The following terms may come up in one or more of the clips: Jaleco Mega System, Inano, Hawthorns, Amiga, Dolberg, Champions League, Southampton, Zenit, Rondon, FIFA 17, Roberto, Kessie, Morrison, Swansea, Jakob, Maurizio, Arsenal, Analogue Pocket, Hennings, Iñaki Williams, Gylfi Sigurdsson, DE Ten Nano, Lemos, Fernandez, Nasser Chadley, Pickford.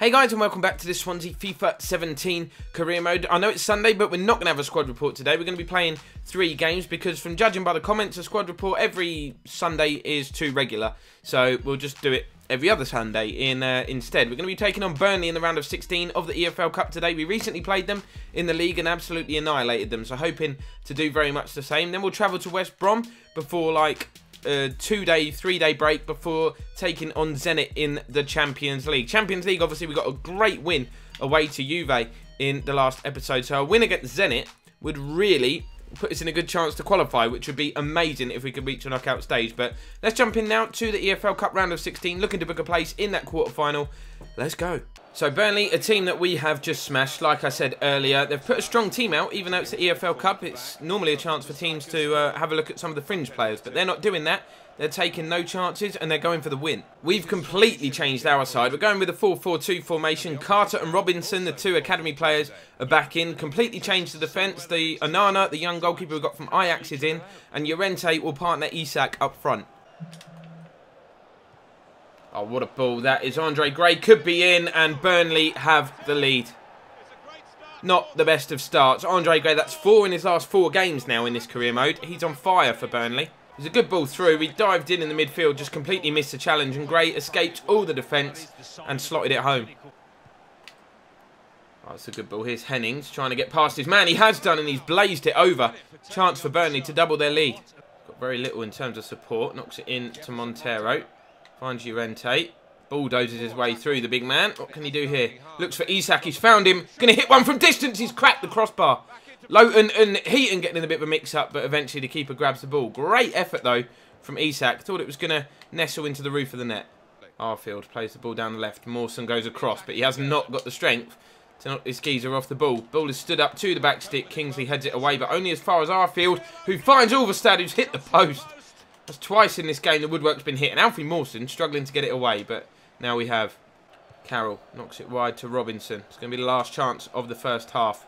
Hey guys, and welcome back to this Swansea FIFA 17 career mode. I know it's Sunday, but we're not going to have a squad report today. We're going to be playing 3 games because from judging by the comments, a squad report every Sunday is too regular. So we'll just do it every other Sunday instead. We're going to be taking on Burnley in the round of 16 of the EFL Cup today. We recently played them in the league and absolutely annihilated them. So hoping to do very much the same. Then we'll travel to West Brom before like a 3-day break before taking on Zenit in the Champions League. Champions League, obviously, we got a great win away to Juve in the last episode. So a win against Zenit would really put us in a good chance to qualify, which would be amazing if we could reach a knockout stage. But let's jump in now to the EFL Cup round of 16, looking to book a place in that quarterfinal. Let's go. So Burnley, a team that we have just smashed, like I said earlier. They've put a strong team out, even though it's the EFL Cup. It's normally a chance for teams to have a look at some of the fringe players, but they're not doing that. They're taking no chances, and they're going for the win. We've completely changed our side. We're going with a 4-4-2 formation. Carter and Robinson, the 2 academy players, are back in. Completely changed the defence. The Onana, the young goalkeeper we got from Ajax, is in. And Llorente will partner Isak up front. Oh, what a ball. That is Andre Gray. Could be in, and Burnley have the lead. Not the best of starts. Andre Gray, that's 4 in his last 4 games now in this career mode. He's on fire for Burnley. It was a good ball through. He dived in the midfield, just completely missed the challenge, and Gray escaped all the defence and slotted it home. Oh, that's a good ball. Here's Hennings trying to get past his man. He has done, and he's blazed it over. Chance for Burnley to double their lead. Got very little in terms of support. Knocks it in to Montero. Finds Llorente. Bulldozes his way through the big man. What can he do here? Looks for Isak. He's found him. Going to hit one from distance. He's cracked the crossbar. Lowton and Heaton getting in a bit of a mix-up, but eventually the keeper grabs the ball. Great effort, though, from Isak. Thought it was going to nestle into the roof of the net. Arfield plays the ball down the left. Mawson goes across, but he has not got the strength to knock this geezer off the ball. Ball is stood up to the back stick. Kingsley heads it away, but only as far as Arfield, who finds Ulverstad, who's hit the post. That's twice in this game the woodwork's been hit. And Alfie Mawson struggling to get it away, but now we have Carroll. Knocks it wide to Robinson. It's going to be the last chance of the first half.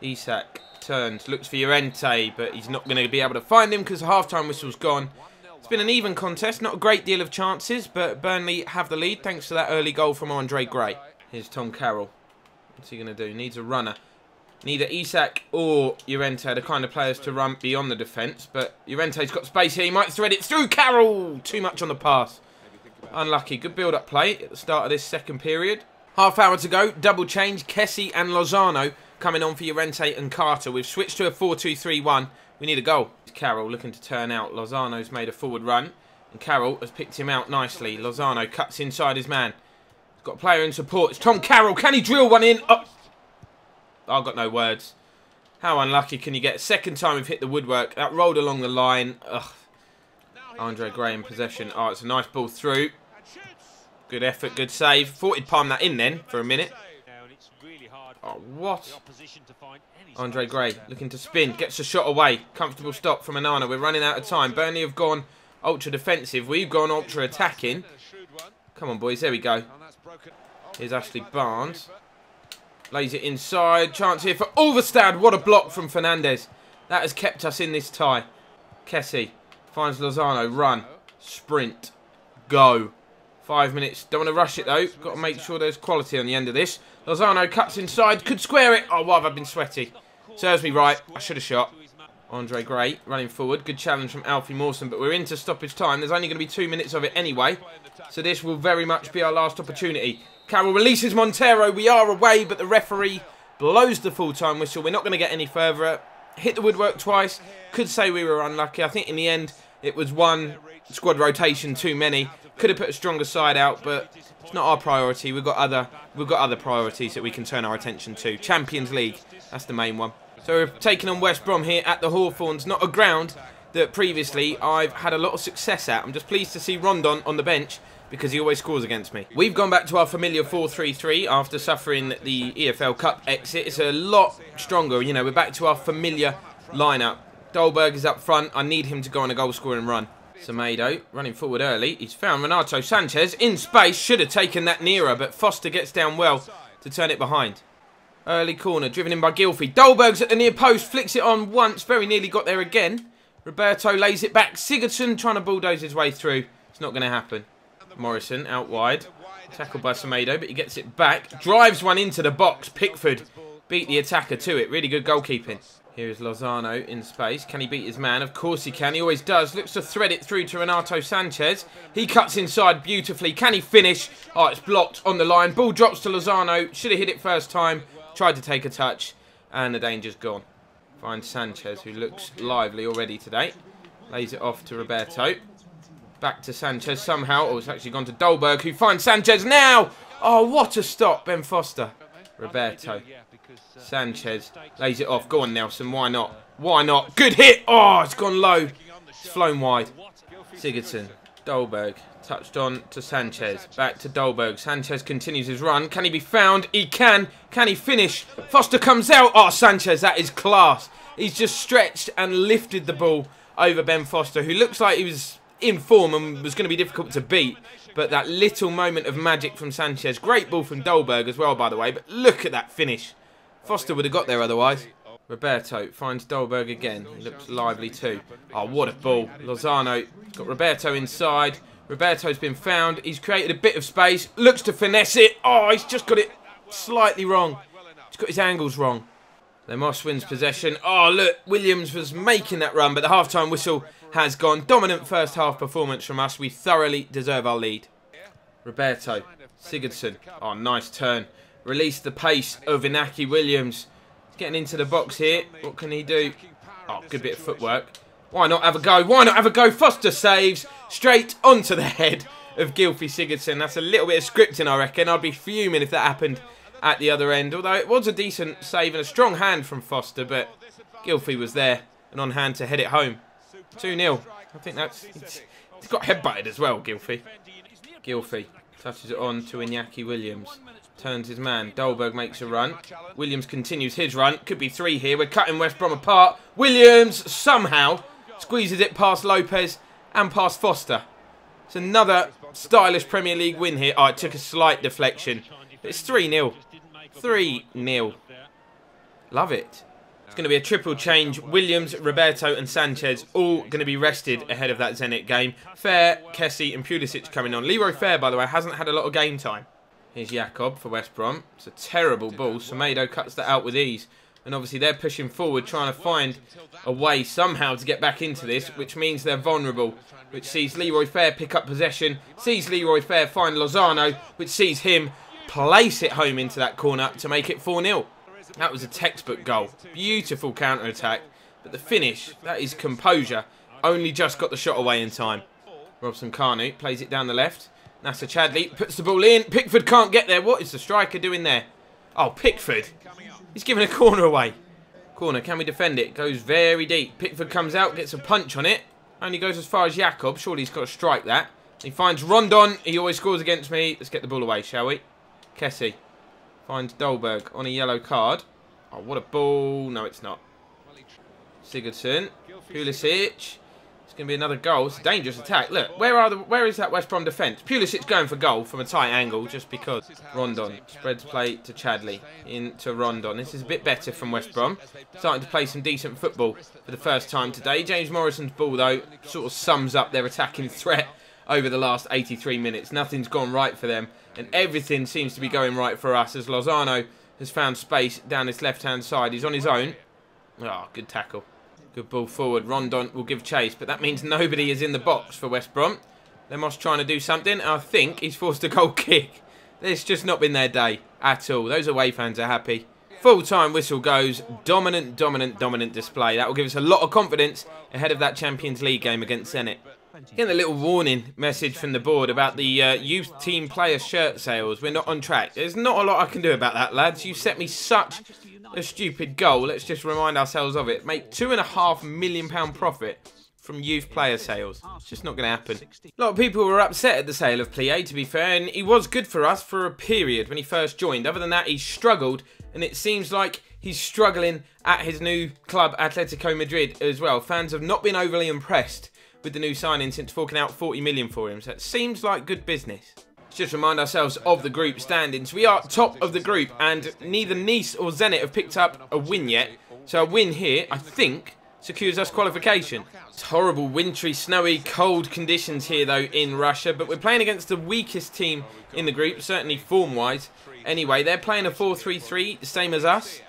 Isak turns, looks for Llorente, but he's not going to be able to find him because the half-time whistle's gone. It's been an even contest, not a great deal of chances, but Burnley have the lead thanks to that early goal from Andre Gray. Here's Tom Carroll. What's he going to do? Needs a runner. Neither Isak or Llorente are the kind of players to run beyond the defence, but Llorente's got space here. He might thread it through. Carroll! Too much on the pass. Unlucky. Good build-up play at the start of this second period. Half hour to go. Double change. Kessie and Lozano coming on for Llorente and Carter. We've switched to a 4-2-3-1. We need a goal. Carroll looking to turn out. Lozano's made a forward run, and Carroll has picked him out nicely. Lozano cuts inside his man. He's got a player in support. It's Tom Carroll. Can he drill one in? Oh. I've got no words. How unlucky can you get? Second time we've hit the woodwork. That rolled along the line. Ugh. Andre Gray in possession. Oh, it's a nice ball through. Good effort, good save. Thought he'd palm that in then for a minute. Oh, what? Andre Gray looking to spin. Gets the shot away. Comfortable stop from Onana. We're running out of time. Burnley have gone ultra-defensive. We've gone ultra-attacking. Come on, boys. There we go. Here's Ashley Barnes. Lays it inside. Chance here for Ulverstad. What a block from Fernandez. That has kept us in this tie. Kessie finds Lozano. Run. Sprint. Go. 5 minutes. Don't want to rush it, though. Got to make sure there's quality on the end of this. Lozano cuts inside. Could square it. Oh, why have I been sweaty? Serves me right. I should have shot. Andre Gray running forward. Good challenge from Alfie Mawson, but we're into stoppage time. There's only going to be 2 minutes of it anyway, so this will very much be our last opportunity. Carroll releases Montero. We are away, but the referee blows the full-time whistle. We're not going to get any further. Hit the woodwork twice. Could say we were unlucky. I think in the end, it was one squad rotation too many. Could have put a stronger side out, but it's not our priority. We've got other priorities that we can turn our attention to. Champions League, that's the main one. So we're taking on West Brom here at the Hawthorns. Not a ground that previously I've had a lot of success at. I'm just pleased to see Rondon on the bench because he always scores against me. We've gone back to our familiar 4-3-3 after suffering the EFL Cup exit. It's a lot stronger, you know, we're back to our familiar lineup. Dolberg is up front. I need him to go on a goal-scoring run. Semedo running forward early. He's found Renato Sanchez in space. Should have taken that nearer, but Foster gets down well to turn it behind. Early corner, driven in by Gylfi. Dolberg's at the near post. Flicks it on once. Very nearly got there again. Roberto lays it back. Sigurdsson trying to bulldoze his way through. It's not going to happen. Morrison out wide. Tackled by Semedo, but he gets it back. Drives one into the box. Pickford beat the attacker to it. Really good goalkeeping. Here is Lozano in space. Can he beat his man? Of course he can. He always does. Looks to thread it through to Renato Sanchez. He cuts inside beautifully. Can he finish? Oh, it's blocked on the line. Ball drops to Lozano. Should have hit it first time. Tried to take a touch. And the danger's gone. Finds Sanchez, who looks lively already today. Lays it off to Roberto. Back to Sanchez somehow. Oh, it's actually gone to Dolberg, who finds Sanchez now. Oh, what a stop, Ben Foster. Roberto. Sanchez lays it off. Go on, Nelson. Why not? Why not? Good hit. Oh, it's gone low. It's flown wide. Sigurdsson. Dolberg. Touched on to Sanchez. Back to Dolberg. Sanchez continues his run. Can he be found? He can. Can he finish? Foster comes out. Oh, Sanchez, that is class. He's just stretched and lifted the ball over Ben Foster, who looks like he was in form and was going to be difficult to beat. But that little moment of magic from Sanchez. Great ball from Dolberg as well, by the way. But look at that finish. Foster would have got there otherwise. Roberto finds Dolberg again. He looks lively too. Oh, what a ball. Lozano got Roberto inside. Roberto's been found. He's created a bit of space. Looks to finesse it. Oh, he's just got it slightly wrong. He's got his angles wrong. Lemos wins possession. Oh, look. Williams was making that run, but the half-time whistle has gone. Dominant first-half performance from us. We thoroughly deserve our lead. Roberto. Sigurdsson. Oh, nice turn. Release the pace of Iñaki Williams. He's getting into the box here. What can he do? Oh, good bit of footwork. Why not have a go? Why not have a go? Foster saves straight onto the head of Gylfi Sigurdsson. That's a little bit of scripting, I reckon. I'd be fuming if that happened at the other end. Although it was a decent save and a strong hand from Foster, but Gylfi was there and on hand to head it home. 2-0. I think that's... He's got headbutted as well, Gylfi. Gylfi touches it on to Iñaki Williams. Turns his man. Dolberg makes a run. Williams continues his run. Could be three here. We're cutting West Brom apart. Williams somehow squeezes it past Lopez and past Foster. It's another stylish Premier League win here. Oh, it took a slight deflection. But it's 3-0. 3-0. Love it. It's going to be a triple change. Williams, Roberto and Sanchez all going to be rested ahead of that Zenit game. Fair, Kessie and Pulisic coming on. Leroy Fair, by the way, hasn't had a lot of game time. Here's Jakob for West Brom. It's a terrible ball. Semedo cuts that out with ease. And obviously they're pushing forward, trying to find a way somehow to get back into this, which means they're vulnerable, which sees Leroy Fair pick up possession, sees Leroy Fair find Lozano, which sees him place it home into that corner to make it 4-0. That was a textbook goal. Beautiful counter-attack. But the finish, that is composure. Only just got the shot away in time. Robson Kanu plays it down the left. Nasser Chadley puts the ball in. Pickford can't get there. What is the striker doing there? Oh, Pickford. He's given a corner away. Corner, can we defend it? Goes very deep. Pickford comes out, gets a punch on it. Only goes as far as Jakob. Surely he's got to strike that. He finds Rondon. He always scores against me. Let's get the ball away, shall we? Kessie finds Dolberg on a yellow card. Oh, what a ball. No, it's not. Sigurdsson. Pulisic. It's going to be another goal. It's a dangerous attack. Look, where is that West Brom defence? Pulisic's going for goal from a tight angle just because. Rondon spreads play to Chadley. Into Rondon. This is a bit better from West Brom. Starting to play some decent football for the first time today. James Morrison's ball, though, sort of sums up their attacking threat over the last 83 minutes. Nothing's gone right for them. And everything seems to be going right for us as Lozano has found space down his left-hand side. He's on his own. Oh, good tackle. Good ball forward. Rondon will give chase, but that means nobody is in the box for West Brom. Lemos trying to do something. I think he's forced a goal kick. It's just not been their day at all. Those away fans are happy. Full-time whistle goes. Dominant, dominant, dominant display. That will give us a lot of confidence ahead of that Champions League game against Zenit. Getting a little warning message from the board about the youth team player shirt sales. We're not on track. There's not a lot I can do about that, lads. You set me such a stupid goal. Let's just remind ourselves of it. Make £2.5 million profit from youth player sales. It's just not going to happen. A lot of people were upset at the sale of Plie, to be fair, and he was good for us for a period when he first joined. Other than that, he struggled, and it seems like he's struggling at his new club, Atletico Madrid, as well. Fans have not been overly impressed with the new signing since forking out £40 million for him, so it seems like good business. Let's just remind ourselves of the group standings. We are top of the group, and neither Nice or Zenit have picked up a win yet, so a win here, I think, secures us qualification. It's horrible, wintry, snowy, cold conditions here though in Russia, but we're playing against the weakest team in the group, certainly form-wise. Anyway, they're playing a 4-3-3, same as us.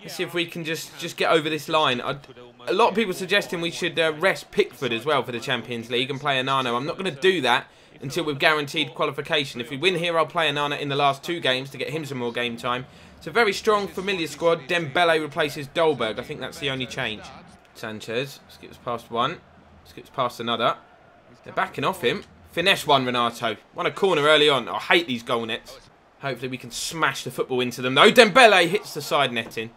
Let's see if we can just get over this line. A lot of people suggesting we should rest Pickford as well for the Champions League and play Inano. I'm not going to do that until we've guaranteed qualification. If we win here, I'll play Onana in the last two games to get him some more game time. It's a very strong, familiar squad. Dembélé replaces Dolberg. I think that's the only change. Sanchez skips past one. Skips past another. They're backing off him. Finesse one, Renato. Won a corner early on. I hate these goal nets. Hopefully we can smash the football into them, though. Dembélé hits the side netting.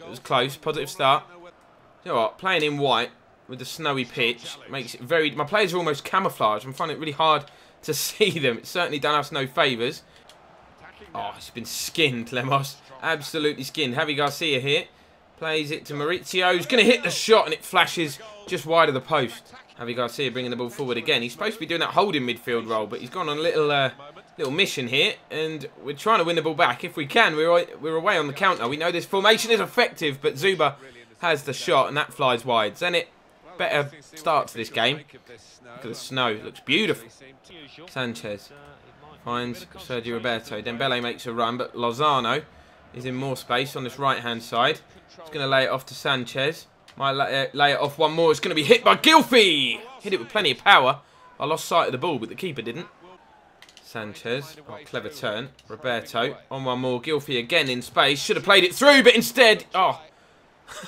It was close. Positive start. You know what? Playing in white with the snowy pitch makes it very... My players are almost camouflaged. I'm finding it really hard to see them. It's certainly done us no favours. Oh, it's been skinned, Lemos. Absolutely skinned. Javi Garcia here. Plays it to Maurizio. He's going to hit the shot and it flashes just wide of the post. Javi Garcia bringing the ball forward again. He's supposed to be doing that holding midfield role, but he's gone on a little mission here, and we're trying to win the ball back. If we can, we're away on the counter. We know this formation is effective, but Zuba has the shot, and that flies wide. Zenit, better start to this game. Look at the snow. It looks beautiful. Sanchez finds Sergio Roberto. Dembele makes a run, but Lozano is in more space on this right-hand side. He's going to lay it off to Sanchez. Might lay it off one more. It's going to be hit by Gylfi. Hit it with plenty of power. I lost sight of the ball, but the keeper didn't. Sanchez, oh, clever turn. Roberto on one more. Gylfi again in space. Should have played it through, but instead... Oh,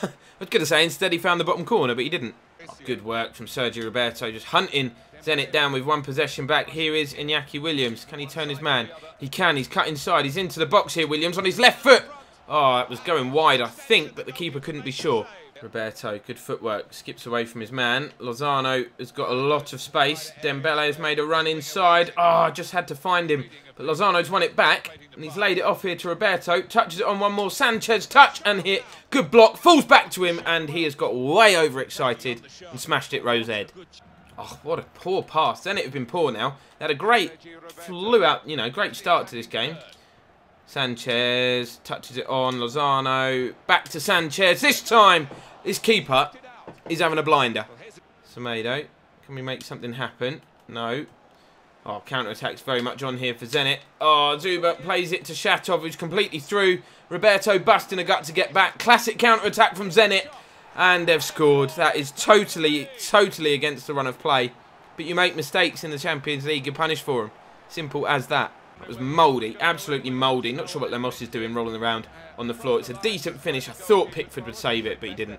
I was going to say instead he found the bottom corner, but he didn't. Oh, good work from Sergio Roberto, just hunting Zenit down with one possession back. Here is Iñaki Williams. Can he turn his man? He can. He's cut inside. He's into the box here, Williams, on his left foot. Oh, it was going wide, I think, but the keeper couldn't be sure. Roberto, good footwork. Skips away from his man. Lozano has got a lot of space. Dembele has made a run inside. Oh, just had to find him. But Lozano's won it back, and he's laid it off here to Roberto. Touches it on one more. Sanchez, touch and hit. Good block. Falls back to him, and he has got way overexcited and smashed it Rose Ed. Oh, what a poor pass. Then it have been poor now. They had a great great start to this game. Sanchez touches it on. Lozano back to Sanchez. This time, his keeper is having a blinder. Semedo, can we make something happen? No. Oh, counter-attack's very much on here for Zenit. Oh, Zuba plays it to Shatov, who's completely through. Roberto busting a gut to get back. Classic counter-attack from Zenit. And they've scored. That is totally, totally against the run of play. But you make mistakes in the Champions League, you're punished for them. Simple as that. It was mouldy, absolutely mouldy. Not sure what Lemos is doing rolling around on the floor. It's a decent finish. I thought Pickford would save it, but he didn't.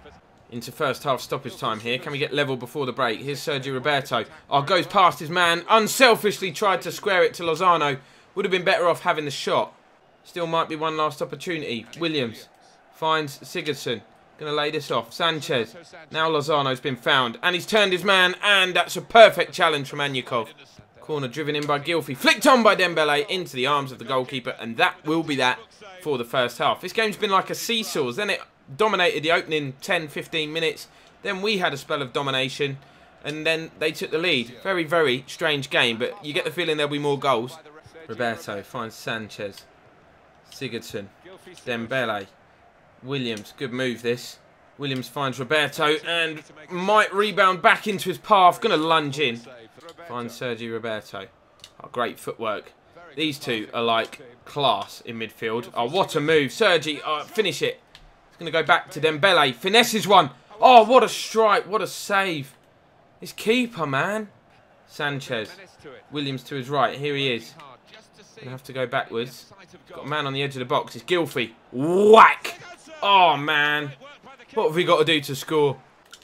Into first half stoppage time here. Can we get level before the break? Here's Sergio Roberto. Oh, goes past his man. Unselfishly tried to square it to Lozano. Would have been better off having the shot. Still might be one last opportunity. Williams finds Sigurdsson. Going to lay this off. Sanchez. Now Lozano's been found. And he's turned his man. And that's a perfect challenge from Anyakov. Corner driven in by Gylfi. Flicked on by Dembele into the arms of the goalkeeper. And that will be that for the first half. This game's been like a seesaw. Then it dominated the opening 10-15 minutes. Then we had a spell of domination. And then they took the lead. Very, very strange game. But you get the feeling there'll be more goals. Roberto finds Sanchez. Sigurdsson. Dembele. Williams, good move this. Williams finds Roberto and might rebound back into his path. Going to lunge in. Finds Sergio Roberto. Oh, great footwork. These two are like class in midfield. Oh, what a move. Sergio, oh, finish it. It's going to go back to Dembele. Finesses one. Oh, what a strike. What a save. His keeper, man. Sanchez. Williams to his right. Here he is. Going to have to go backwards. Got a man on the edge of the box. It's Gylfi. Whack. Oh, man. What have we got to do to score?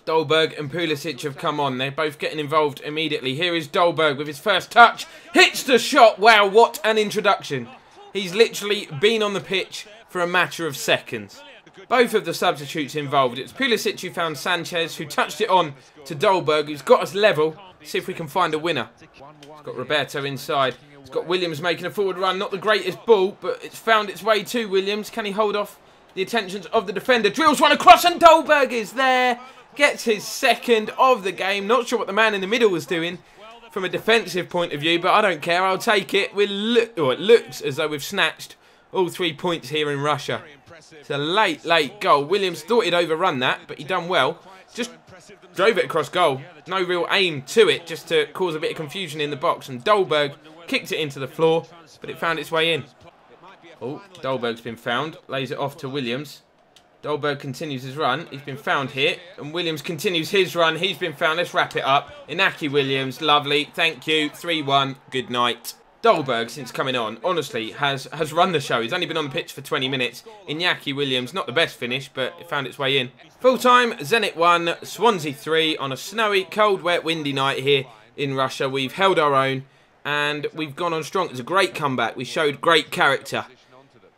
Dolberg and Pulisic have come on. They're both getting involved immediately. Here is Dolberg with his first touch. Hits the shot. Wow, what an introduction. He's literally been on the pitch for a matter of seconds. Both of the substitutes involved. It's Pulisic who found Sanchez, who touched it on to Dolberg, who's got us level. See if we can find a winner. It's got Roberto inside. It's got Williams making a forward run. Not the greatest ball, but it's found its way to Williams. Can he hold off the attentions of the defender? Drills one across and Dolberg is there. Gets his second of the game. Not sure what the man in the middle was doing from a defensive point of view, but I don't care. I'll take it. It looks as though we've snatched All 3 points here in Russia. It's a late, late goal. Williams thought he'd overrun that, but he done well. Just drove it across goal. No real aim to it, just to cause a bit of confusion in the box. And Dolberg kicked it into the floor, but it found its way in. Oh, Dolberg's been found. Lays it off to Williams. Dolberg continues his run. He's been found here. And Williams continues his run. He's been found. Let's wrap it up. Iñaki Williams. Lovely. Thank you. 3-1. Good night. Dolberg, since coming on, honestly, has run the show. He's only been on the pitch for 20 minutes. Iñaki Williams, not the best finish, but it found its way in. Full-time, Zenit 1, Swansea 3 on a snowy, cold, wet, windy night here in Russia. We've held our own, and we've gone on strong. It's a great comeback. We showed great character,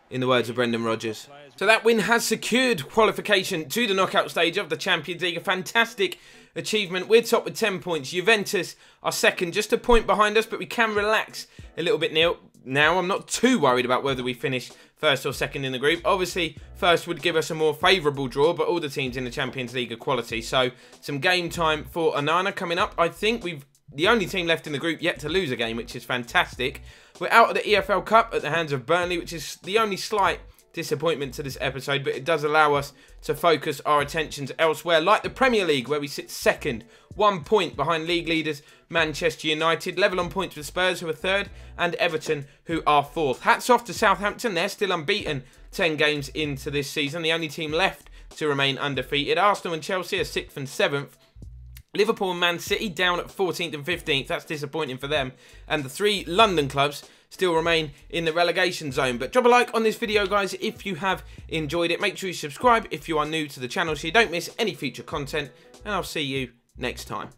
in the words of Brendan Rodgers. So that win has secured qualification to the knockout stage of the Champions League. A fantastic achievement. We're top with 10 points. Juventus are second, just a point behind us, but we can relax a little bit now. I'm not too worried about whether we finish first or second in the group. Obviously, first would give us a more favourable draw, but all the teams in the Champions League are quality. So some game time for Onana coming up. I think we've the only team left in the group yet to lose a game, which is fantastic. We're out of the EFL Cup at the hands of Burnley, which is the only slight disappointment to this episode, but it does allow us to focus our attentions elsewhere, like the Premier League, where we sit second, 1 point behind league leaders Manchester United, level on points with Spurs, who are third, and Everton, who are fourth. Hats off to Southampton. They're still unbeaten 10 games into this season, the only team left to remain undefeated. Arsenal and Chelsea are 6th and 7th. Liverpool and Man City down at 14th and 15th. That's disappointing for them. And the three London clubs still remain in the relegation zone. But drop a like on this video, guys, if you have enjoyed it. Make sure you subscribe if you are new to the channel so you don't miss any future content. And I'll see you next time.